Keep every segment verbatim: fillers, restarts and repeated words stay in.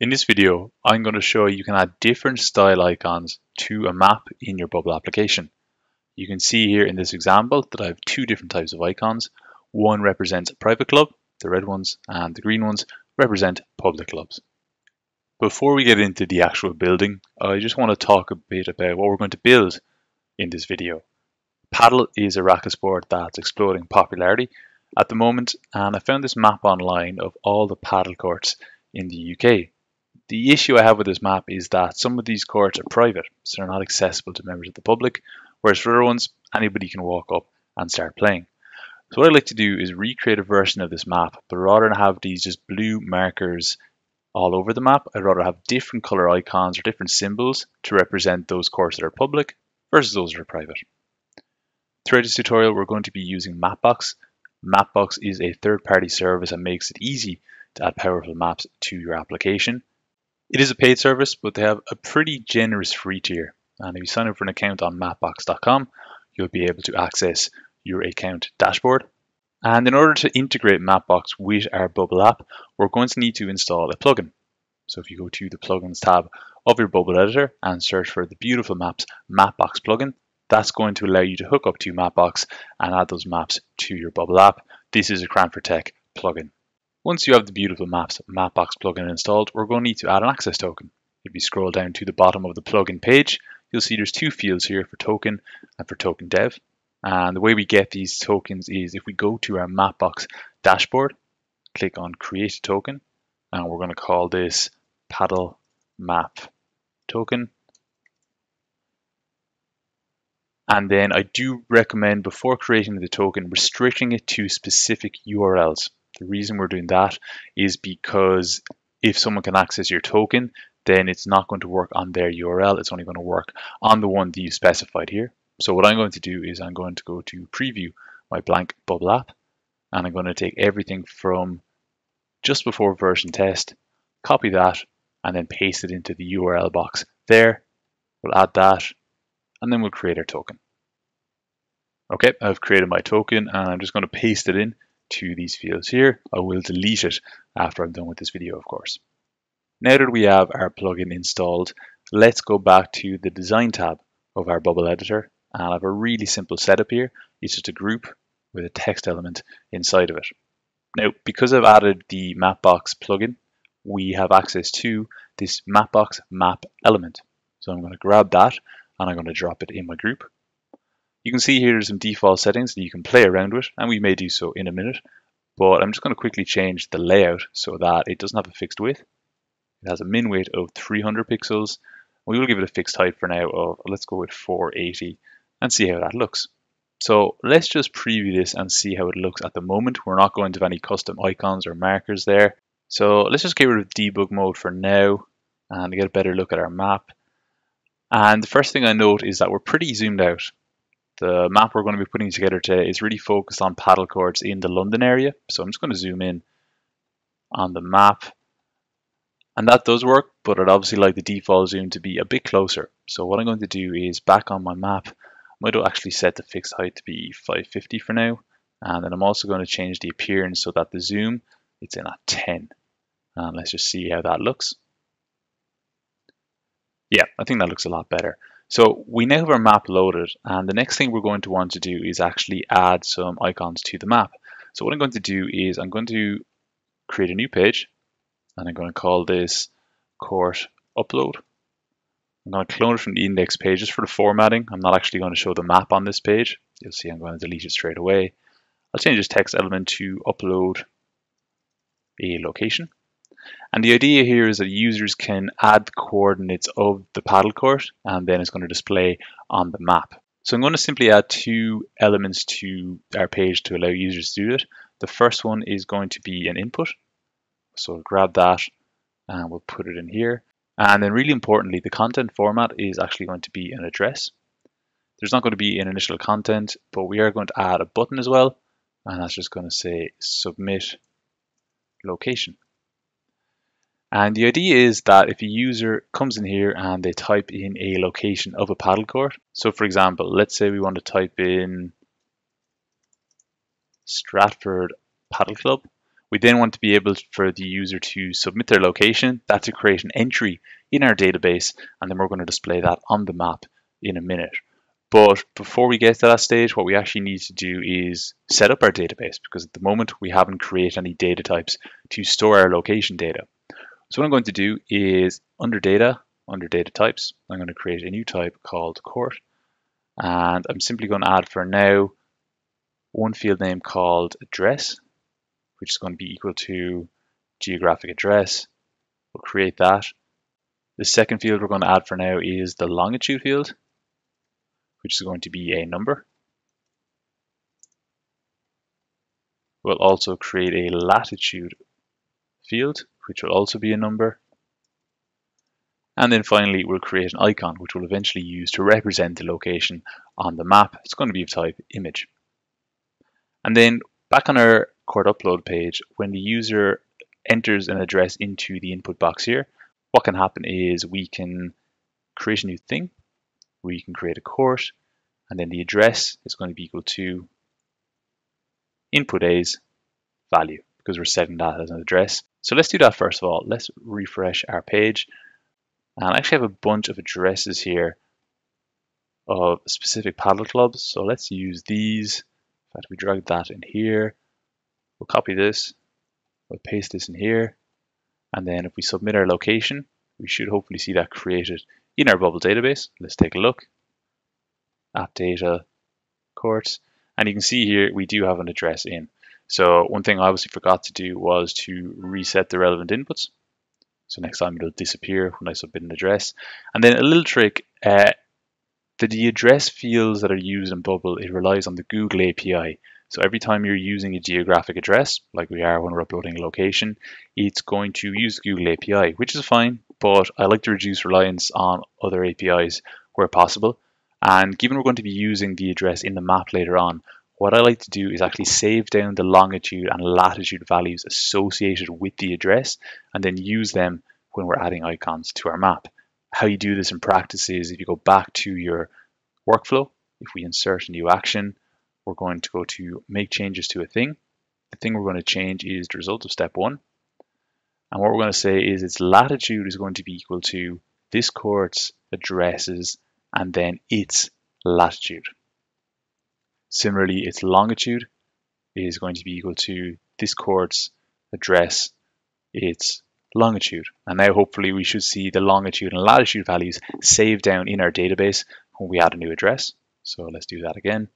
In this video, I'm going to show you you can add different style icons to a map in your Bubble application. You can see here in this example that I have two different types of icons. One represents a private club, the red ones, and the green ones represent public clubs. Before we get into the actual building, I just want to talk a bit about what we're going to build in this video. Paddle is a racket sport that's exploding popularity at the moment, and I found this map online of all the paddle courts in the U K. The issue I have with this map is that some of these courts are private, so they're not accessible to members of the public, whereas for other ones, anybody can walk up and start playing. So what I'd like to do is recreate a version of this map, but rather than have these just blue markers all over the map, I'd rather have different color icons or different symbols to represent those courts that are public versus those that are private. Throughout this tutorial, we're going to be using Mapbox. Mapbox is a third-party service that makes it easy to add powerful maps to your application. It is a paid service, but they have a pretty generous free tier. And if you sign up for an account on mapbox dot com, you'll be able to access your account dashboard. And in order to integrate Mapbox with our Bubble app, we're going to need to install a plugin. So if you go to the plugins tab of your Bubble editor and search for the Beautiful Maps Mapbox plugin, that's going to allow you to hook up to Mapbox and add those maps to your Bubble app. This is a Cranford Tech plugin. Once you have the Beautiful Maps Mapbox plugin installed, we're going to need to add an access token. If you scroll down to the bottom of the plugin page, you'll see there's two fields here for token and for token dev. And the way we get these tokens is if we go to our Mapbox dashboard, click on create a token, and we're going to call this paddle map token. And then I do recommend before creating the token, restricting it to specific U R Ls. The reason we're doing that is because if someone can access your token, then it's not going to work on their U R L. It's only going to work on the one that you specified here. So what I'm going to do is I'm going to go to preview my blank Bubble app, and I'm going to take everything from just before version test, copy that, and then paste it into the U R L box there. We'll add that, and then we'll create our token. Okay, I've created my token, and I'm just going to paste it in to these fields here. I will delete it after I'm done with this video, of course. Now that we have our plugin installed, let's go back to the design tab of our Bubble editor, and I have a really simple setup here. It's just a group with a text element inside of it. Now, because I've added the Mapbox plugin, we have access to this Mapbox map element. So I'm going to grab that, and I'm going to drop it in my group. You can see here there's some default settings that you can play around with, and we may do so in a minute, but I'm just going to quickly change the layout so that it doesn't have a fixed width. It has a min width of three hundred pixels. We will give it a fixed height for now of, let's go with four eighty and see how that looks. So let's just preview this and see how it looks at the moment. We're not going to have any custom icons or markers there. So let's just get rid of debug mode for now and get a better look at our map. And the first thing I note is that we're pretty zoomed out. The map we're going to be putting together today is really focused on paddle courts in the London area. So I'm just going to zoom in on the map. And that does work, but I'd obviously like the default zoom to be a bit closer. So what I'm going to do is back on my map, I might actually set the fixed height to be five fifty for now. And then I'm also going to change the appearance so that the zoom, it's in at ten. And let's just see how that looks. Yeah, I think that looks a lot better. So we now have our map loaded, and the next thing we're going to want to do is actually add some icons to the map. So what I'm going to do is I'm going to create a new page, and I'm going to call this court upload. I'm going to clone it from the index pages for the formatting. I'm not actually going to show the map on this page. You'll see I'm going to delete it straight away. I'll change this text element to upload a location. And the idea here is that users can add the coordinates of the paddle court, and then it's going to display on the map. So I'm going to simply add two elements to our page to allow users to do it. The first one is going to be an input. So we'll grab that and we'll put it in here. And then really importantly, the content format is actually going to be an address. There's not going to be an initial content, but we are going to add a button as well. And that's just going to say submit location. And the idea is that if a user comes in here and they type in a location of a paddle court, so for example, let's say we want to type in Stratford Paddle Club, We then want to be able for the user to submit their location. That's to create an entry in our database, and then we're going to display that on the map in a minute. But before we get to that stage, what we actually need to do is set up our database, because at the moment we haven't created any data types to store our location data. So what I'm going to do is under data, under data types, I'm going to create a new type called court. And I'm simply going to add for now one field name called address, which is going to be equal to geographic address. We'll create that. The second field we're going to add for now is the longitude field, which is going to be a number. We'll also create a latitude field, which will also be a number. And then finally, we'll create an icon, which we'll eventually use to represent the location on the map. It's going to be of type image. And then back on our court upload page, when the user enters an address into the input box here, what can happen is we can create a new thing. We can create a court, and then the address is going to be equal to input A's value, because we're setting that as an address. So let's do that first of all. Let's refresh our page. And I actually have a bunch of addresses here of specific paddle clubs. So let's use these. In fact, we drag that in here. We'll copy this. We'll paste this in here. And then if we submit our location, we should hopefully see that created in our bubble database. Let's take a look. App data, courts. And you can see here, we do have an address in. So one thing I obviously forgot to do was to reset the relevant inputs. So next time it'll disappear when I submit an address. And then a little trick, uh, the, the address fields that are used in Bubble, it relies on the Google A P I. So every time you're using a geographic address, like we are when we're uploading a location, it's going to use Google A P I, which is fine, but I like to reduce reliance on other A P Is where possible. And given we're going to be using the address in the map later on, what I like to do is actually save down the longitude and latitude values associated with the address, and then use them when we're adding icons to our map. How you do this in practice is if you go back to your workflow, if we insert a new action, we're going to go to make changes to a thing. The thing we're going to change is the result of step one. And what we're going to say is its latitude is going to be equal to this court's addresses and then its latitude. Similarly, its longitude is going to be equal to this court's address, its longitude. And now hopefully we should see the longitude and latitude values saved down in our database when we add a new address. So let's do that again.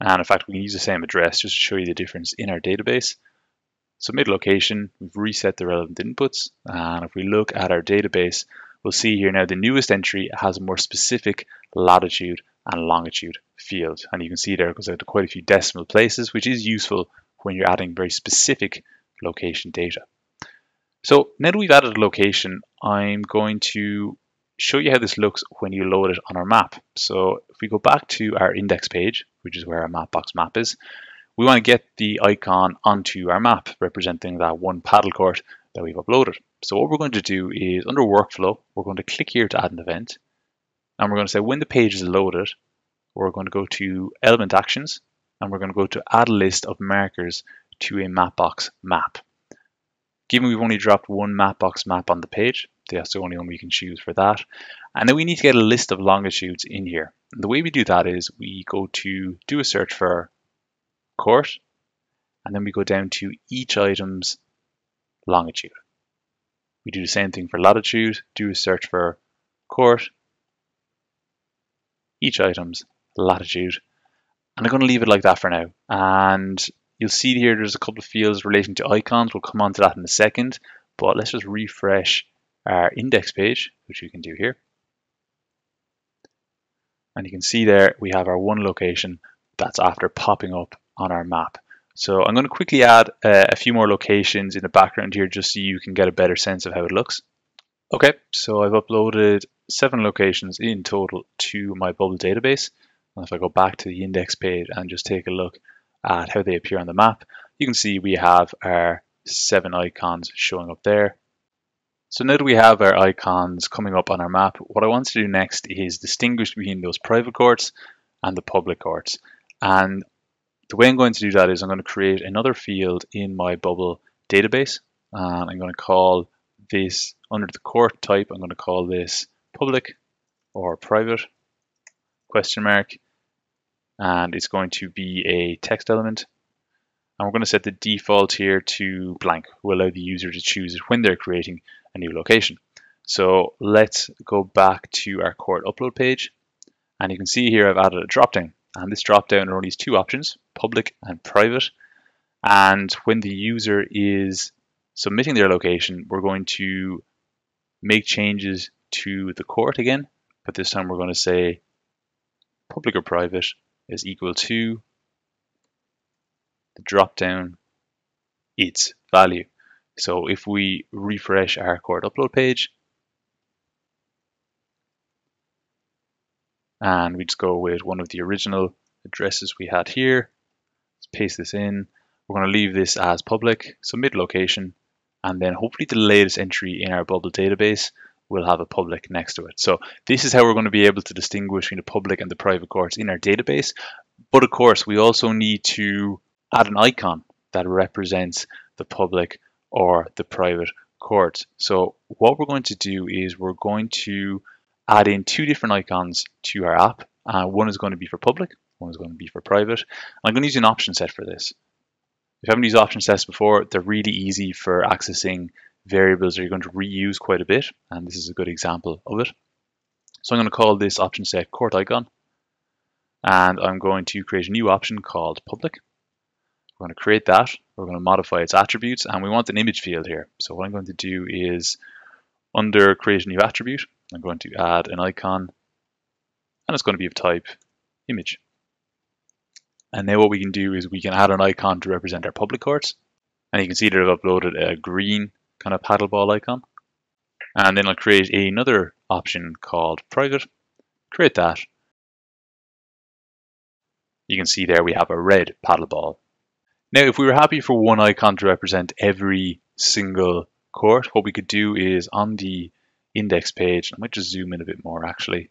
And in fact, we can use the same address just to show you the difference in our database. Submit location, we've reset the relevant inputs. And if we look at our database, we'll see here now the newest entry has a more specific latitude and longitude field. And you can see there it goes out to quite a few decimal places, which is useful when you're adding very specific location data. So now that we've added a location, I'm going to show you how this looks when you load it on our map. So if we go back to our index page, which is where our Mapbox map is, we want to get the icon onto our map representing that one paddle court that we've uploaded. So what we're going to do is under workflow, we're going to click here to add an event. And we're going to say when the page is loaded, we're going to go to element actions, and we're going to go to add a list of markers to a Mapbox map. Given we've only dropped one Mapbox map on the page, that's the only one we can choose for that. And then we need to get a list of longitudes in here. And the way we do that is we go to do a search for court, and then we go down to each item's longitude. We do the same thing for latitude, do a search for court, each item's latitude. And I'm going to leave it like that for now. And you'll see here there's a couple of fields relating to icons. We'll come on to that in a second, but let's just refresh our index page, which we can do here. And you can see there we have our one location that's after popping up on our map. So I'm going to quickly add uh, a few more locations in the background here just so you can get a better sense of how it looks. Okay, so I've uploaded seven locations in total to my bubble database. And if I go back to the index page and just take a look at how they appear on the map, you can see we have our seven icons showing up there. So now that we have our icons coming up on our map, what I want to do next is distinguish between those private courts and the public courts. And the way I'm going to do that is I'm going to create another field in my bubble database, and I'm going to call this, under the court type, I'm going to call this public or private question mark, and it's going to be a text element. And we're going to set the default here to blank. We'll allow the user to choose it when they're creating a new location. So let's go back to our court upload page, and you can see here I've added a dropdown, and this dropdown only has two options, public and private. And when the user is submitting their location, we're going to make changes to the court again, but this time we're going to say public or private is equal to the dropdown its value. So if we refresh our court upload page, and we just go with one of the original addresses we had here, let's paste this in. We're going to leave this as public, submit location, and then hopefully the latest entry in our bubble database will have a public next to it. So this is how we're going to be able to distinguish between the public and the private courts in our database. But of course, we also need to add an icon that represents the public or the private courts. So what we're going to do is we're going to add in two different icons to our app. Uh, one is going to be for public, one is going to be for private. I'm going to use an option set for this. If you haven't used option sets before, they're really easy for accessing variables that you're going to reuse quite a bit, and this is a good example of it. So I'm going to call this option set court icon, and I'm going to create a new option called public. We're going to create that, we're going to modify its attributes, and we want an image field here. So what I'm going to do is, under create a new attribute, I'm going to add an icon, and it's going to be of type image. And now what we can do is we can add an icon to represent our public courts. And you can see that I've uploaded a green kind of paddle ball icon. And then I'll create another option called private. Create that. You can see there we have a red paddle ball. Now, if we were happy for one icon to represent every single court, what we could do is on the index page, I might just zoom in a bit more actually.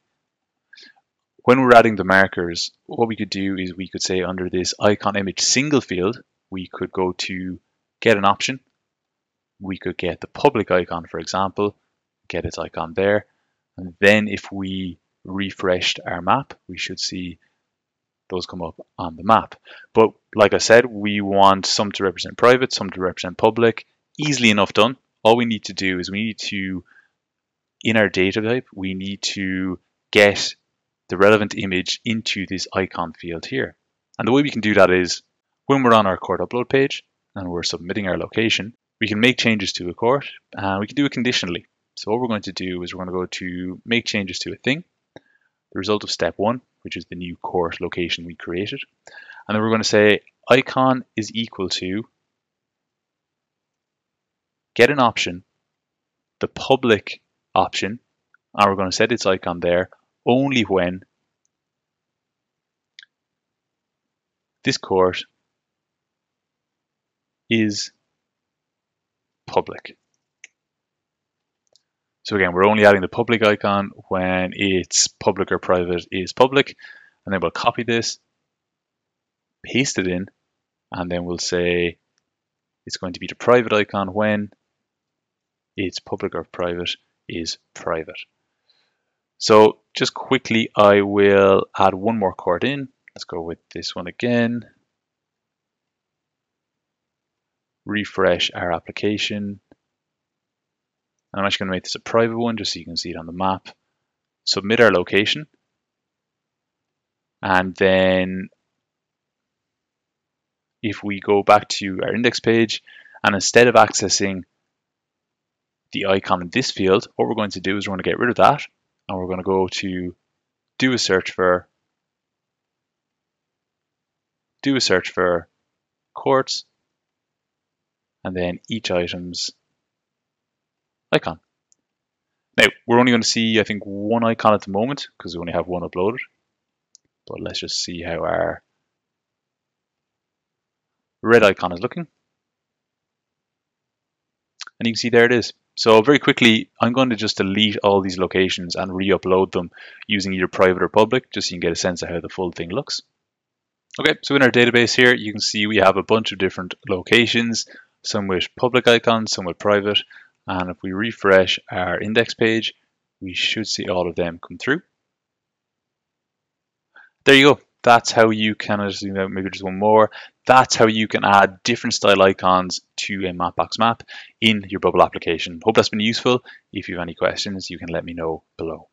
When we're adding the markers, what we could do is we could say under this icon image single field, we could go to get an option. We could get the public icon, for example, get its icon there. And then if we refreshed our map, we should see those come up on the map. But like I said, we want some to represent private, some to represent public. Easily enough done. All we need to do is we need to, in our data type, we need to get the relevant image into this icon field here. And the way we can do that is when we're on our court upload page and we're submitting our location, we can make changes to a court and we can do it conditionally. So what we're going to do is we're going to go to make changes to a thing, the result of step one, which is the new court location we created. And then we're going to say icon is equal to get an option, the public option, and we're going to set its icon there only when this court is public. So again, we're only adding the public icon when it's public or private is public, and then we'll copy this, paste it in, and then we'll say it's going to be the private icon when it's public or private is private. So just quickly, I will add one more court in. Let's go with this one again. Refresh our application. And I'm actually going to make this a private one just so you can see it on the map. Submit our location. And then if we go back to our index page, and instead of accessing the icon in this field, what we're going to do is we're going to get rid of that. And we're going to go to do a search for, do a search for courts, and then each item's icon. Now, we're only going to see, I think, one icon at the moment because we only have one uploaded. But let's just see how our red icon is looking. And you can see there it is. So very quickly, I'm going to just delete all these locations and re-upload them using either private or public, just so you can get a sense of how the full thing looks. Okay, so in our database here, you can see we have a bunch of different locations, some with public icons, some with private. And if we refresh our index page, we should see all of them come through. There you go. That's how you can, maybe just one more, that's how you can add different style icons to a Mapbox map in your bubble application. Hope that's been useful. If you have any questions, you can let me know below.